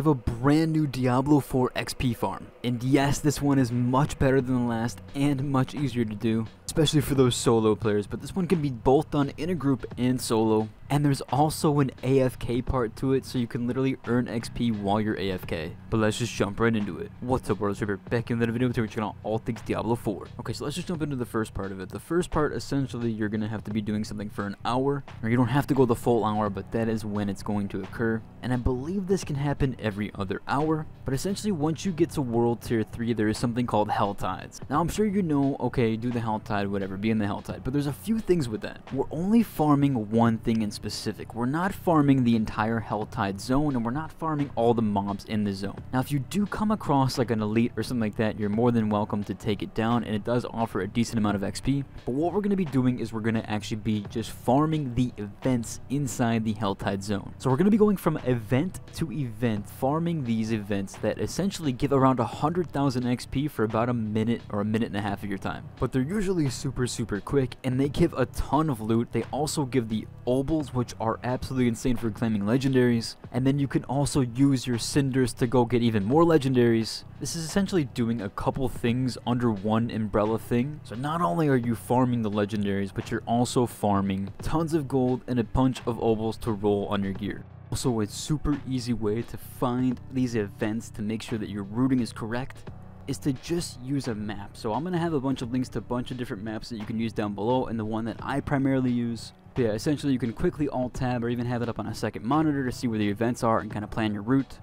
have a brand new Diablo IV XP farm. And yes, this one is much better than the last and much easier to do, especially for those solo players, but this one can be both done in a group and solo. And there's also an AFK part to it, so you can literally earn XP while you're AFK. But let's just jump right into it. What's up, world? We're back in the video to check out all things Diablo 4. Okay, so let's just jump into the first part of it. The first part, essentially, you're gonna have to be doing something for an hour, or you don't have to go the full hour, but that is when it's going to occur. And I believe this can happen every other hour, but essentially once you get to World Tier 3, there is something called Helltides. Now, I'm sure you know, okay, do the Helltide, whatever, be in the Helltide, but there's a few things with that. We're only farming one thing in specific. We're not farming the entire Helltide zone, and we're not farming all the mobs in the zone. Now, if you do come across like an elite or something like that, you're more than welcome to take it down, and it does offer a decent amount of XP. But what we're going to be doing is we're going to actually be just farming the events inside the Helltide zone. So we're going to be going from event to event, farming these events that essentially give around 100,000 XP for about a minute or a minute and a half of your time. But they're usually super quick, and they give a ton of loot. They also give the obols, which are absolutely insane for claiming legendaries, and then you can also use your cinders to go get even more legendaries. This is essentially doing a couple things under one umbrella thing. So not only are you farming the legendaries, but you're also farming tons of gold and a bunch of obols to roll on your gear. Also, a super easy way to find these events to make sure that your routing is correct is to just use a map. So I'm going to have a bunch of links to a bunch of different maps that you can use down below, and the one that I primarily use. But yeah, essentially you can quickly alt tab or even have it up on a second monitor to see where the events are and kind of plan your route.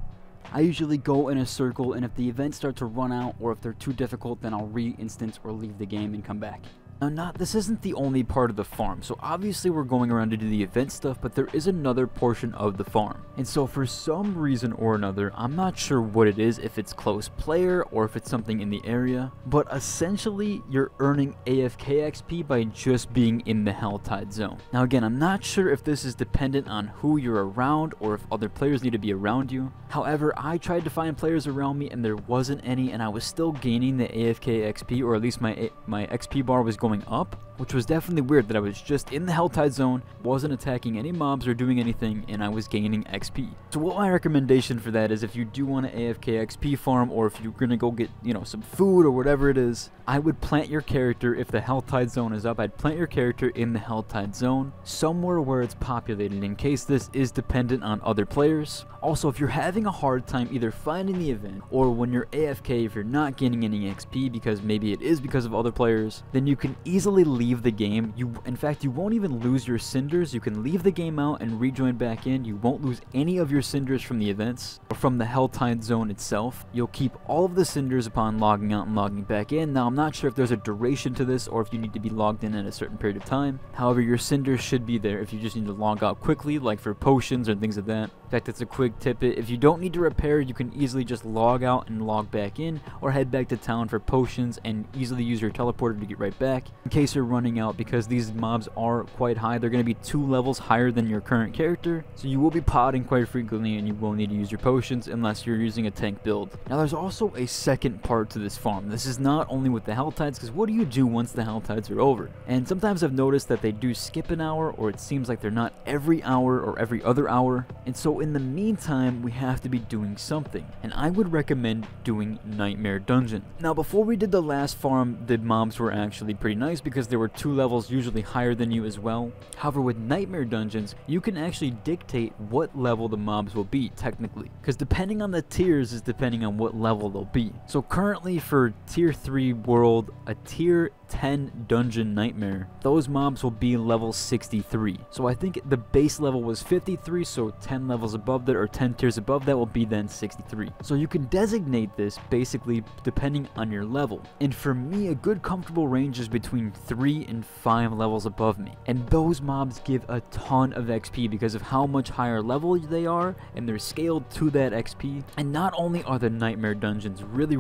I usually go in a circle, and if the events start to run out or if they're too difficult, then I'll re-instance or leave the game and come back. Now, this isn't the only part of the farm, so obviously we're going around to do the event stuff, but there is another portion of the farm. And so for some reason or another, I'm not sure what it is, if it's close player or if it's something in the area, but essentially you're earning AFK XP by just being in the Helltide zone. Now again, I'm not sure if this is dependent on who you're around or if other players need to be around you. However, I tried to find players around me and there wasn't any, and I was still gaining the AFK XP, or at least my XP bar was going up, which was definitely weird that I was just in the Helltide zone, wasn't attacking any mobs or doing anything, and I was gaining XP. So what my recommendation for that is, if you do want to AFK XP farm, or if you're gonna go get, you know, some food or whatever it is, I would plant your character. If the Helltide zone is up, I'd plant your character in the Helltide zone somewhere where it's populated, in case this is dependent on other players. Also, if you're having a hard time either finding the event, or when you're AFK, if you're not gaining any XP because maybe it is because of other players, then you can easily leave the game. In fact, you won't even lose your cinders. You can leave the game out and rejoin back in. You won't lose any of your cinders from the events or from the Helltide zone itself. You'll keep all of the cinders upon logging out and logging back in. Now, I'm not sure if there's a duration to this or if you need to be logged in at a certain period of time. However, your cinders should be there if you just need to log out quickly, like for potions or things of that. In fact, that's a quick tip. If you don't need to repair, you can easily just log out and log back in, or head back to town for potions and easily use your teleporter to get right back, in case you're running out, because these mobs are quite high. They're going to be 2 levels higher than your current character, so you will be potting quite frequently and you will need to use your potions unless you're using a tank build. Now, there's also a second part to this farm. This is not only with the Helltides, because what do you do once the Helltides are over? And sometimes I've noticed that they do skip an hour, or it seems like they're not every hour or every other hour, and so in the meantime we have to be doing something, and I would recommend doing Nightmare Dungeon. Now, before we did the last farm, the mobs were actually pretty nice because there were 2 levels usually higher than you as well. However, with Nightmare Dungeons, you can actually dictate what level the mobs will be technically, because depending on the tiers is depending on what level they'll be. So currently for tier 3 world, a tier 10 dungeon nightmare, those mobs will be level 63. So I think the base level was 53, so 10 levels above that, or 10 tiers above that, will be then 63. So you can designate this basically depending on your level, and for me a good comfortable range is between 3 and 5 levels above me, and those mobs give a ton of XP because of how much higher level they are, and they're scaled to that XP. And not only are the nightmare dungeons really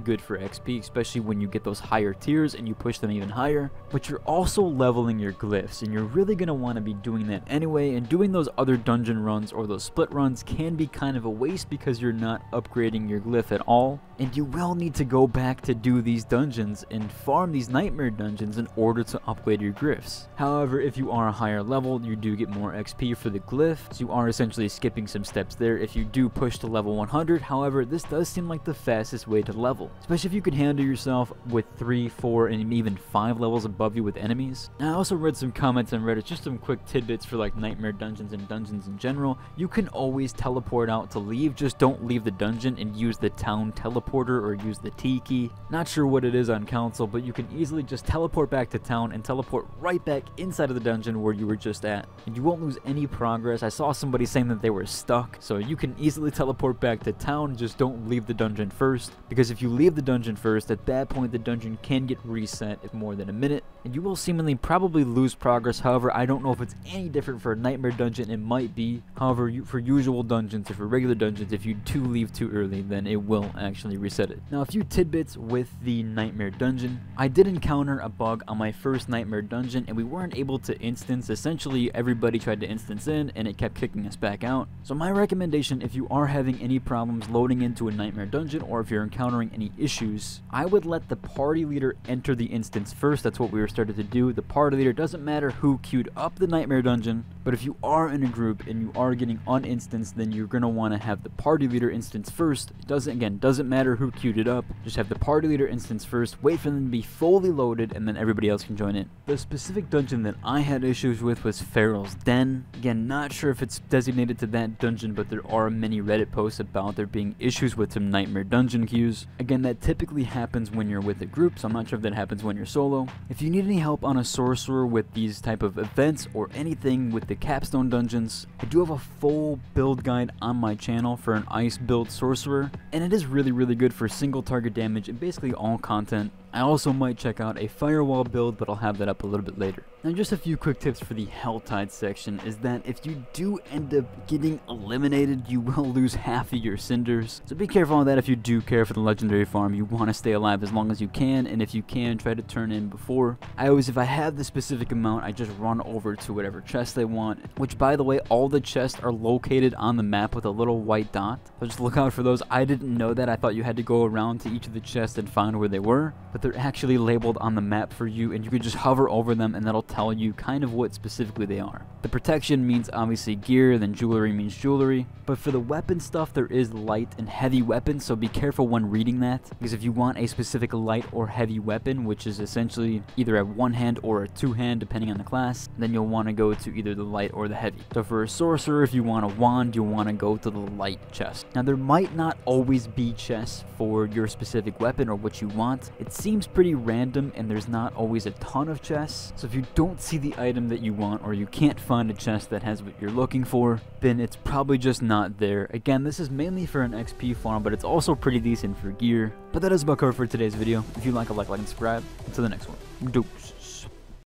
good for XP, especially when you get those higher tiers and you push them even higher, but you're also leveling your glyphs, and you're really going to want to be doing that anyway, and doing those other dungeon runs or those split runs can be kind of a waste because you're not upgrading your glyph at all, and you will need to go back to do these dungeons and farm these nightmare dungeons in order to upgrade your glyphs. However, if you are a higher level, you do get more XP for the glyph, so you are essentially skipping some steps there if you do push to level 100, however, this does seem like the fastest way to level, especially if you can handle yourself with 3, 4, and even 5 levels above you with enemies. Now, I also read some comments on Reddit, just some quick tidbits for like nightmare dungeons and dungeons in general. You can always teleport out to leave, just don't leave the dungeon and use the town teleporter or use the T key. Not sure what it is on console, but you can easily just teleport back to town and teleport right back inside of the dungeon where you were just at, and you won't lose any progress. I saw somebody saying that they were stuck, so you can easily teleport back to town, just don't leave the dungeon first, because if you leave the dungeon first, at that point the dungeon can get reset in more than a minute, and you will seemingly probably lose progress. However, I don't know if it's any different for a nightmare dungeon, it might be. However, for usual dungeons or for regular dungeons, if you do leave too early, then it will actually reset it. Now, a few tidbits with the nightmare dungeon. I did encounter a bug on my first nightmare dungeon, and we weren't able to instance. Essentially, everybody tried to instance in, and it kept kicking us back out. So my recommendation, if you are having any problems loading into a nightmare dungeon, or if you're encountering any issues, I would let the party leader enter the instance first. That's what we were started to do. The party leader, doesn't matter who queued up the nightmare dungeon, but if you are in a group and you are getting uninstanced, then you're going to want to have the party leader instance first. It doesn't matter who queued it up, just have the party leader instance first, wait for them to be fully loaded, and then everybody else can join in. The specific dungeon that I had issues with was Feral's Den. Again, not sure if it's designated to that dungeon, but there are many Reddit posts about there being issues with some nightmare dungeon queues. Again, that typically happens when you're with a group, so I'm not sure if that happens when you're solo. If you need any help on a sorcerer with these type of events or anything with the capstone dungeons, I do have a full build guide on my channel for an ice build sorcerer, and it is really good for single target damage and basically all content. I also might check out a firewall build, but I'll have that up a little bit later. Now, just a few quick tips for the Helltide section is that if you do end up getting eliminated, you will lose half of your cinders, so be careful on that. If you do care for the legendary farm, you want to stay alive as long as you can, and if you can, try to turn in before. I always, if I have the specific amount, I just run over to whatever chest they want, which, by the way, all the chests are located on the map with a little white dot, so just look out for those. I didn't know that. I thought you had to go around to each of the chests and find where they were, but they're actually labeled on the map for you, and you can just hover over them and that'll tell you kind of what specifically they are. The protection means obviously gear, then jewelry means jewelry, but for the weapon stuff there is light and heavy weapons, so be careful when reading that, because if you want a specific light or heavy weapon, which is essentially either a one hand or a two hand depending on the class, then you'll want to go to either the light or the heavy. So for a sorcerer, if you want a wand, you'll want to go to the light chest. Now, there might not always be chests for your specific weapon or what you want. It seems pretty random, and there's not always a ton of chests, so if you don't see the item that you want, or you can't find a chest that has what you're looking for, then it's probably just not there. Again, this is mainly for an XP farm, but it's also pretty decent for gear. But that is about cover for today's video. If you like and subscribe. Until the next one, deuces.